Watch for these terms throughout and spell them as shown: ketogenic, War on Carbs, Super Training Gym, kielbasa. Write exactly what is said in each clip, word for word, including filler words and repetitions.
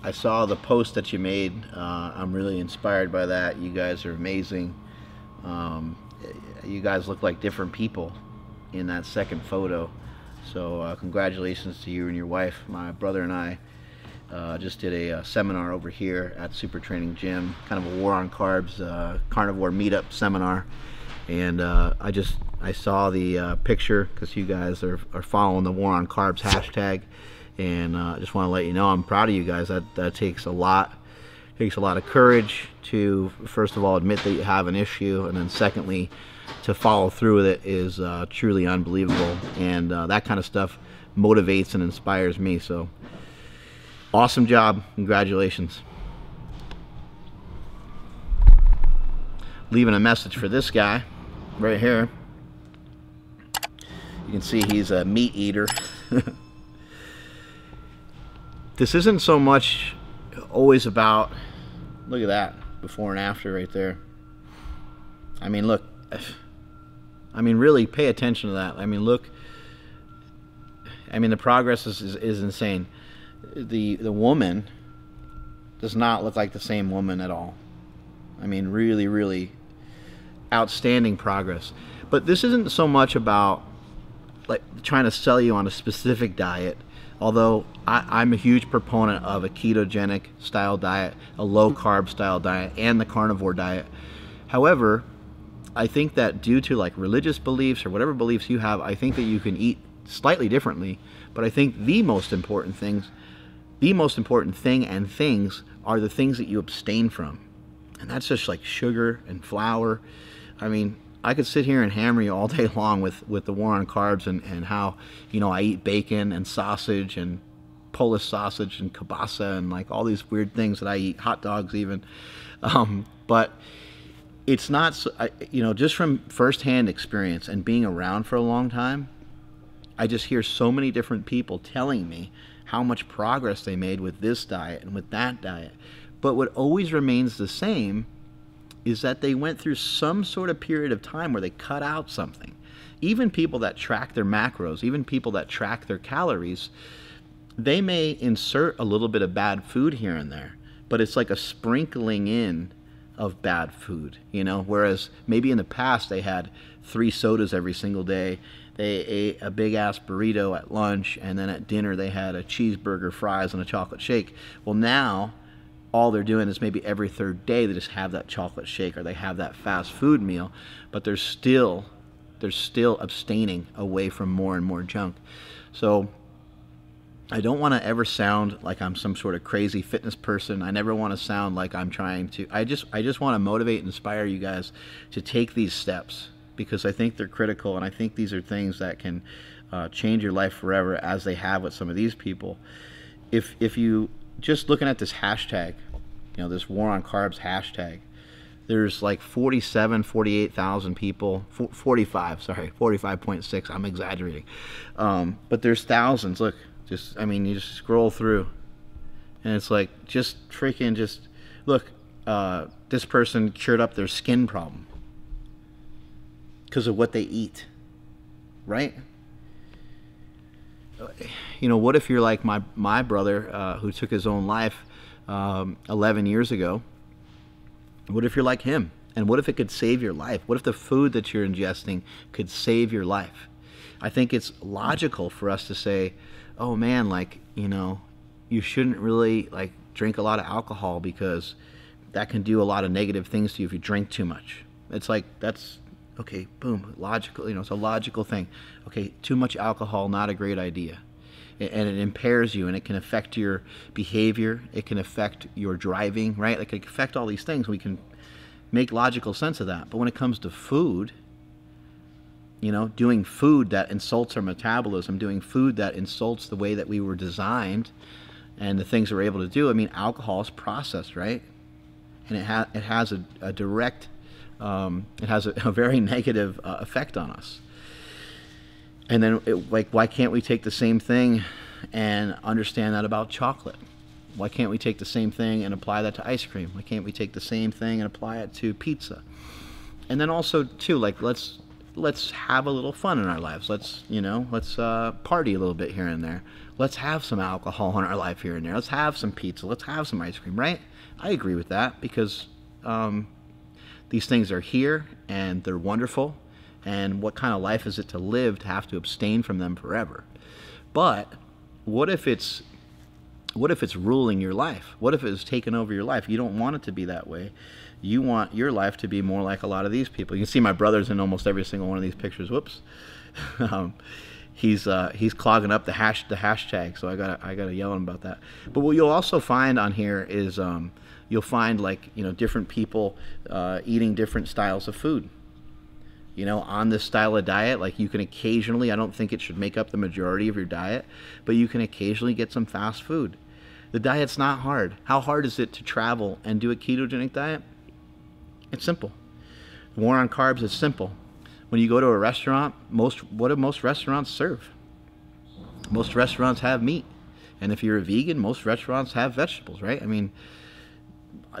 I saw the post that you made. Uh, I'm really inspired by that. You guys are amazing. Um, you guys look like different people in that second photo. So uh, congratulations to you and your wife. My brother and I uh, just did a, a seminar over here at Super Training Gym, kind of a War on Carbs uh, carnivore meetup seminar. And uh, I just, I saw the uh, picture because you guys are, are following the War on Carbs hashtag. And I uh, just want to let you know I'm proud of you guys. That, that takes a lot. It takes a lot of courage to, first of all, admit that you have an issue, and then secondly, to follow through with it is uh, truly unbelievable. And uh, that kind of stuff motivates and inspires me. So, awesome job. Congratulations. Leaving a message for this guy right here. You can see he's a meat eater. This isn't so much always about, look at that, before and after right there. I mean, look, I mean, really pay attention to that. I mean, look, I mean, the progress is, is, is insane. The, the woman does not look like the same woman at all. I mean, really, really outstanding progress. But this isn't so much about like trying to sell you on a specific diet. Although I, I'm a huge proponent of a ketogenic style diet, a low carb style diet, and the carnivore diet. However, I think that due to like religious beliefs or whatever beliefs you have, I think that you can eat slightly differently. But I think the most important things, the most important thing and things are the things that you abstain from. And that's just like sugar and flour. I mean, I could sit here and hammer you all day long with, with the War on Carbs and, and how, you know, I eat bacon and sausage and Polish sausage and kielbasa and like all these weird things that I eat, hot dogs even. Um, but it's not, you know, just from firsthand experience and being around for a long time, I just hear so many different people telling me how much progress they made with this diet and with that diet. But what always remains the same is that they went through some sort of period of time where they cut out something. Even people that track their macros, even people that track their calories, they may insert a little bit of bad food here and there, but it's like a sprinkling in of bad food, you know? Whereas maybe in the past they had three sodas every single day, they ate a big ass burrito at lunch, and then at dinner they had a cheeseburger, fries, and a chocolate shake. Well, now, all they're doing is maybe every third day they just have that chocolate shake or they have that fast food meal, but they're still they're still abstaining away from more and more junk. So I don't want to ever sound like I'm some sort of crazy fitness person. I never want to sound like I'm trying to. I just I just want to motivate and inspire you guys to take these steps, because I think they're critical, and I think these are things that can uh, change your life forever, as they have with some of these people. If if you just looking at this hashtag, you know, this War on Carbs hashtag, there's like forty-seven, forty-eight thousand people, forty-five, sorry, forty-five point six, I'm exaggerating. Um, but there's thousands, look, just, I mean, you just scroll through and it's like, just freaking just, look, uh, this person cured up their skin problem because of what they eat, right? You know, what if you're like my my brother uh, who took his own life um, eleven years ago? What if you're like him? And what if it could save your life? What if the food that you're ingesting could save your life? I think it's logical for us to say, oh man, like, you know, you shouldn't really like drink a lot of alcohol because that can do a lot of negative things to you if you drink too much. It's like, that's okay, boom, logical, you know, it's a logical thing. Okay, too much alcohol, not a great idea. And it impairs you, and it can affect your behavior, it can affect your driving, right? It can affect all these things. We can make logical sense of that. But when it comes to food, you know, doing food that insults our metabolism, doing food that insults the way that we were designed and the things that we're able to do, I mean, alcohol is processed, right? And it, ha it has a, a direct Um, it has a, a very negative uh, effect on us. And then, it, like, why can't we take the same thing and understand that about chocolate? Why can't we take the same thing and apply that to ice cream? Why can't we take the same thing and apply it to pizza? And then also, too, like, let's let's have a little fun in our lives. Let's, you know, let's uh, party a little bit here and there. Let's have some alcohol in our life here and there. Let's have some pizza. Let's have some ice cream, right? I agree with that, because um, these things are here and they're wonderful. And what kind of life is it to live to have to abstain from them forever? But what if it's what if it's ruling your life? What if it's taken over your life? You don't want it to be that way. You want your life to be more like a lot of these people. You can see my brother's in almost every single one of these pictures. Whoops. um, he's uh, he's clogging up the hash the hashtag, so I gotta I gotta yell at him about that. But what you'll also find on here is um, you'll find, like, you know, different people uh, eating different styles of food. You know, on this style of diet, like, you can occasionally, I don't think it should make up the majority of your diet, but you can occasionally get some fast food. The diet's not hard. How hard is it to travel and do a ketogenic diet? It's simple. The War on Carbs is simple. When you go to a restaurant, most what do most restaurants serve? Most restaurants have meat. And if you're a vegan, most restaurants have vegetables, right? I mean,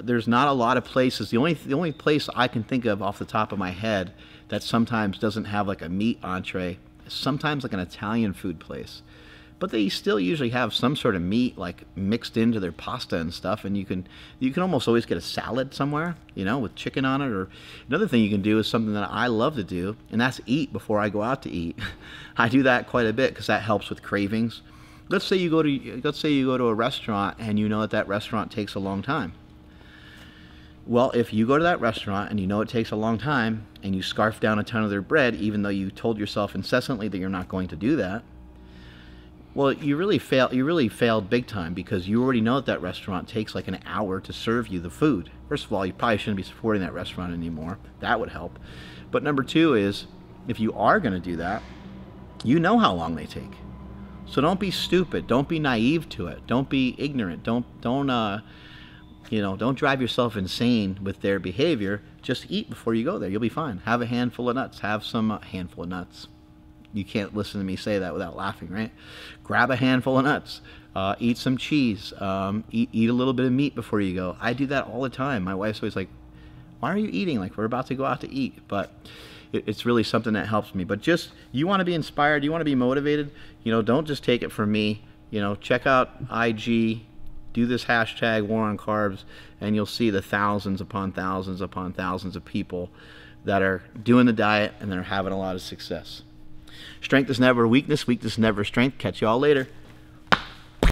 there's not a lot of places. The only the only place I can think of off the top of my head that sometimes doesn't have like a meat entree is sometimes like an Italian food place, but they still usually have some sort of meat like mixed into their pasta and stuff. And you can you can almost always get a salad somewhere, you know, with chicken on it. Or another thing you can do is something that I love to do, and that's eat before I go out to eat. I do that quite a bit because that helps with cravings. Let's say you go to let's say you go to a restaurant and you know that that restaurant takes a long time. Well, if you go to that restaurant and you know it takes a long time and you scarf down a ton of their bread, even though you told yourself incessantly that you're not going to do that, well, you really fail, you really failed big time, because you already know that that restaurant takes like an hour to serve you the food. First of all, you probably shouldn't be supporting that restaurant anymore. That would help. But number two is, if you are going to do that, you know how long they take. So don't be stupid. Don't be naive to it. Don't be ignorant. Don't, don't, uh, You know, don't drive yourself insane with their behavior. Just eat before you go there. You'll be fine. Have a handful of nuts. Have some uh, handful of nuts. You can't listen to me say that without laughing, right? Grab a handful of nuts. Uh, eat some cheese. Um, eat, eat a little bit of meat before you go. I do that all the time. My wife's always like, why are you eating? Like, we're about to go out to eat. But it, it's really something that helps me. But just, you want to be inspired. You want to be motivated. You know, don't just take it from me. You know, check out I G. Do this hashtag War on Carbs, and you'll see the thousands upon thousands upon thousands of people that are doing the diet and they're having a lot of success. Strength is never weakness, weakness is never strength. Catch you all later.